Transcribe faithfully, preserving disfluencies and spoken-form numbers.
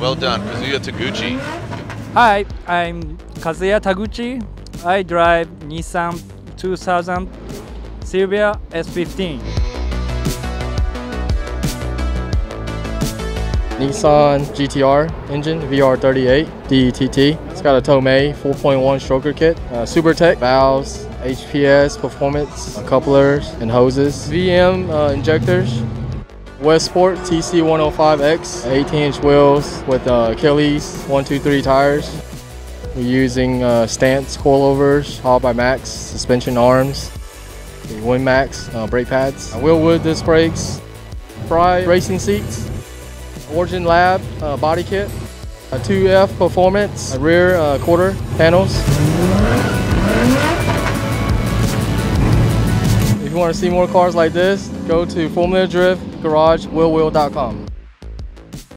Well done, Kazuya Taguchi. Hi, I'm Kazuya Taguchi. I drive Nissan two thousand Silvia S fifteen. Nissan G T R engine, V R thirty-eight D T T. It's got a Tomei four point one stroker kit, uh, SuperTech valves, H P S performance, uh, couplers and hoses, V M uh, injectors, Westport T C one oh five X, eighteen inch wheels with uh, Achilles one two three tires. We're using uh, stance coilovers, hauled by Max, suspension arms, the Win Max uh, brake pads, uh, Wilwood disc brakes, Fry racing seats, Origin Lab uh, body kit, a two F Performance a rear uh, quarter panels. If you want to see more cars like this, go to Formula Drift Garage Wilwood dot com.